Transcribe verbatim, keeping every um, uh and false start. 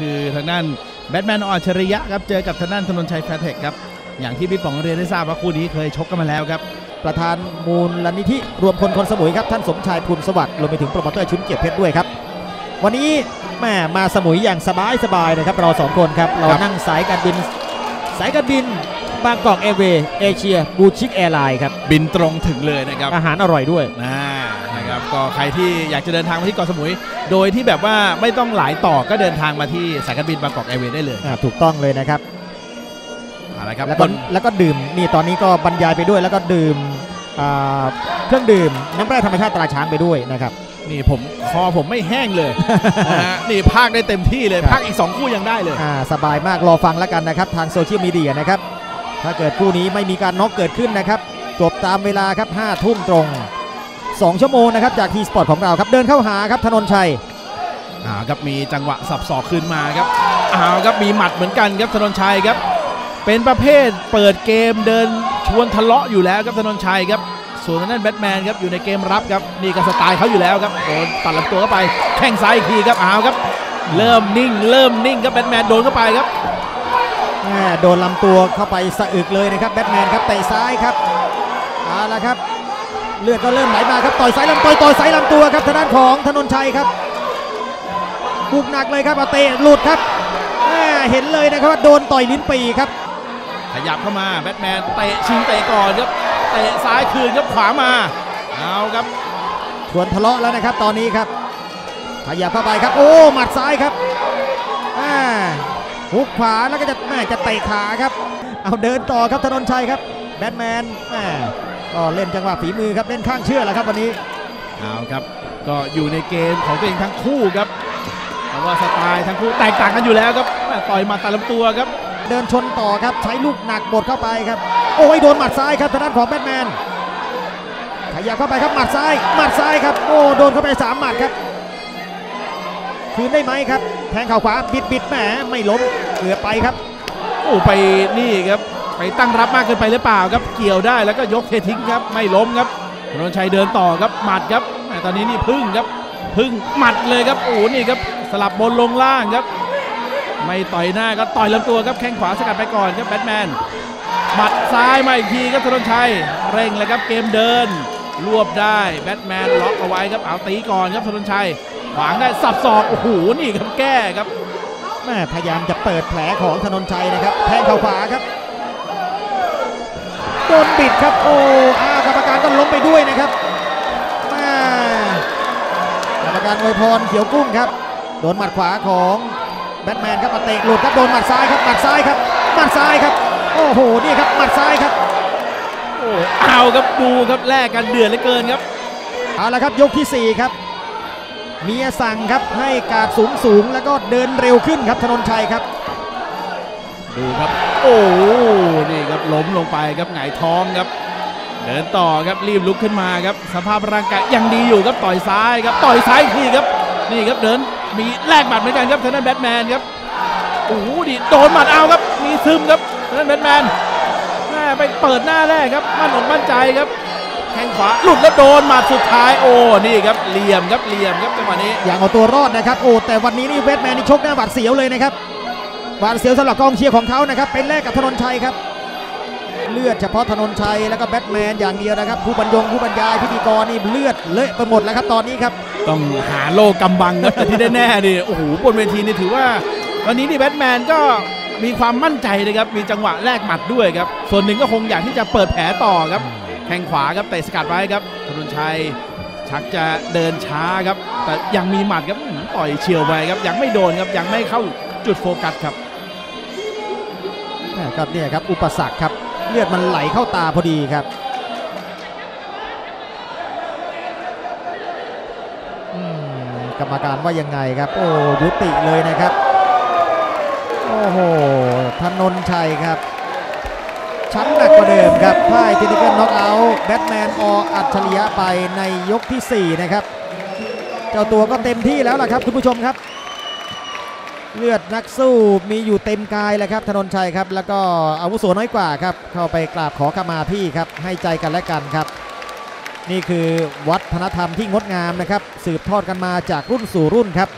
คือทางด้านแบทแมน อ, อัจฉริยะครับเจอกับทางด้านธนนชัยแฟร์เทคครับอย่างที่พี่ป๋องเรียนได้ทราบว่าคู่นี้เคยชกกันมาแล้วครับประธานมูลนิธิรวมคนคนสมุยครับท่านสมชายภูลสวัสดิ์รวมไปถึงโปรโมเตอร์ชุนเกียรติเพชรด้วยครับวันนี้แม่มาสมุยอย่างสบายสบายนะครับเราสองคนครับเรานั่งสายการบินสายการบินบางกอกแอร์เวย์เอเชียบูชิกแอร์ไลน์ครับบินตรงถึงเลยนะครับอาหารอร่อยด้วยนะครับก็ใครที่อยากจะเดินทางมาที่เกาะสมุยโดยที่แบบว่าไม่ต้องหลายต่อก็เดินทางมาที่สายการบินบางกอกแอร์เวย์ได้เลยถูกต้องเลยนะครับแล้วก็แล้วก็ดื่มนี่ตอนนี้ก็บรรยายไปด้วยแล้วก็ดื่มเครื่องดื่มน้ำแร่ธรรมชาติตราช้างไปด้วยนะครับนี่ผมคอผมไม่แห้งเลยนะนี่พากได้เต็มที่เลยพากอีกสองคู่ยังได้เลยสบายมากรอฟังแล้วกันนะครับทางโซเชียลมีเดียนะครับถ้าเกิดคู่นี้ไม่มีการน็อกเกิดขึ้นนะครับจบตามเวลาครับห้าทุ่มตรงสองชั่วโมงนะครับจากทีสปอร์ตของเราครับเดินเข้าหาครับธนนชัยอ้าวครับมีจังหวะสับศอกขึ้นมาครับอ้าวครับมีหมัดเหมือนกันครับธนนชัยครับเป็นประเภทเปิดเกมเดินชวนทะเลาะอยู่แล้วครับธนนชัยครับส่วนนั่นแบทแมนครับอยู่ในเกมรับครับนี่ก็สไตล์เขาอยู่แล้วครับโดนตัดลำตัวเข้าไปแข้งซ้ายอีกทีครับอ้าวครับเริ่มนิ่งเริ่มนิ่งครับแบทแมนโดนเข้าไปครับโดนลำตัวเข้าไปสะอึกเลยนะครับแบทแมนครับเตะซ้ายครับเอาละครับเลือดก็เริ่มไหลมาครับต่อยซ้ายลำตัวต่อยซ้ายลำตัวครับทางด้านของธนนชัยครับบุกหนักเลยครับเอาเตะหลุดครับเห็นเลยนะครับว่าโดนต่อยลิ้นปี่ครับขยับเข้ามาแบทแมนเตะชิงเตะก่อนครับเตะซ้ายคืนครับขวามาเอาครับชวนทะเลาะแล้วนะครับตอนนี้ครับขยับเข้าไปครับโอ้หมัดซ้ายครับหุกขวาแล้วก็จะแม่จะเตะขาครับเอาเดินต่อครับธนนชัยครับแบทแมนแม่ก็เล่นจังหวะฝีมือครับเล่นข้างเชื่อแล้วครับวันนี้เอาครับก็อยู่ในเกมของตัวเองทั้งคู่ครับแต่ว่าสไตล์ทั้งคู่แตกต่างกันอยู่แล้วครับต่อยมาตัดลำตัวครับเดินชนต่อครับใช้ลูกหนักบดเข้าไปครับโอ้ยโดนหมัดซ้ายครับทางด้านของแบทแมนขยับเข้าไปครับหมัดซ้ายหมัดซ้ายครับโอ้โดนเข้าไปสามหมัดครับคืนได้ไหมครับแทงเข่าขวาบิดบิดแหมไม่ล้มเกือบไปครับโอ้ไปนี่ครับไปตั้งรับมากเกินไปหรือเปล่าครับเกี่ยวได้แล้วก็ยกเททิ้งครับไม่ล้มครับธนนชัยเดินต่อครับหมัดครับตอนนี้นี่พึ่งครับพึ่งหมัดเลยครับโอ้นี่ครับสลับบนลงล่างครับไม่ต่อยหน้าก็ต่อยลำตัวครับแข้งขวาสกัดไปก่อนครับแบทแมนหมัดซ้ายมาอีกทีครับธนนชัยเร่งเลยครับเกมเดินรวบได้แบทแมนล็อกเอาไว้ครับเอาตีก่อนครับธนนชัยขวางได้สับศอกโอ้โหนี่ครับแก้ครับแม่พยายามจะเปิดแผลของธนนชัยนะครับแทงเข่าขวาครับโดนบิดครับโอ้อากรรมการต้องล้มไปด้วยนะครับแม่กรรมการอวยพรเขียวกุ้งครับโดนหมัดขวาของแบทแมนครับเตะหลุดครับโดนหมัดซ้ายครับหมัดซ้ายครับหมัดซ้ายครับโอ้โหนี่ครับหมัดซ้ายครับโอ้เอาครับดูครับแลกกันเดือดเหลือเกินครับเอาละครับยกที่สี่ครับเมียสั่งครับให้กาดสูงสูงแล้วก็เดินเร็วขึ้นครับธนนชัยครับดูครับโอ้นี่ครับล้มลงไปครับหงายท้องครับเดินต่อครับรีบลุกขึ้นมาครับสภาพร่างกายยังดีอยู่ครับต่อยซ้ายครับต่อยซ้ายทีครับนี่ครับเดินมีแลกหมัดเหมือนกันครับทางด้านแบทแมนครับโอ้โหดิโดนหมัดเอาครับมีซึมครับทางด้านแบทแมนแม่ไปเปิดหน้าแรกครับมั่นอกมั่นใจครับแข้งขวาหลุดแล้วโดนหมัดสุดท้ายโอ้นี่ครับเหลี่ยมครับเหลี่ยมครับจังหวะนี้อย่างเอาตัวรอดนะครับโอ้แต่วันนี้นี่แบทแมนนี่ชกหน้าหวาดเสียวเลยนะครับหวาดเสียวสำหรับกองเชียร์ของเขานะครับเป็นแรกกับธนนชัยครับเลือดเฉพาะธนนชัยแล้วก็แบทแมนอย่างเดียวนะครับผู้บรรยงผู้บรรยายพิธีกรนี่เลือดเลอะไปหมดแล้วครับตอนนี้ครับต้องหาโลกำบังครับแต่ที่แน่ๆนี่โอ้โหบนเวทีนี่ถือว่าวันนี้นี่แบทแมนก็มีความมั่นใจนะครับมีจังหวะแลกหมัดด้วยครับส่วนหนึ่งก็คงอยากที่จะเปิดแผลต่อครับแข้งขวาครับเตะสกัดไว้ครับธนนชัยชักจะเดินช้าครับแต่ยังมีหมัดครับต่อยเฉียวไปครับยังไม่โดนครับยังไม่เข้าจุดโฟกัสครับครับเนี่ยครับอุปสรรคครับเลือดมันไหลเข้าตาพอดีครับกรรมการว่ายังไงครับโอ้ยุติเลยนะครับโอ้โหธนนชัยครับชั้นหนักกว่าเดิมครับพ่ายเทคนิคน็อกเอาท์แบทแมน อ.อัจฉริยะไปในยกที่สี่นะครับเจ้าตัวก็เต็มที่แล้วล่ะครับคุณผู้ชมครับเลือดนักสู้มีอยู่เต็มกายแล้วครับธนนชัยครับแล้วก็อาวุโสน้อยกว่าครับเข้าไปกราบขอขมาพี่ครับให้ใจกันและกันครับนี่คือวัฒนธรรมที่งดงามนะครับสืบทอดกันมาจากรุ่นสู่รุ่นครับ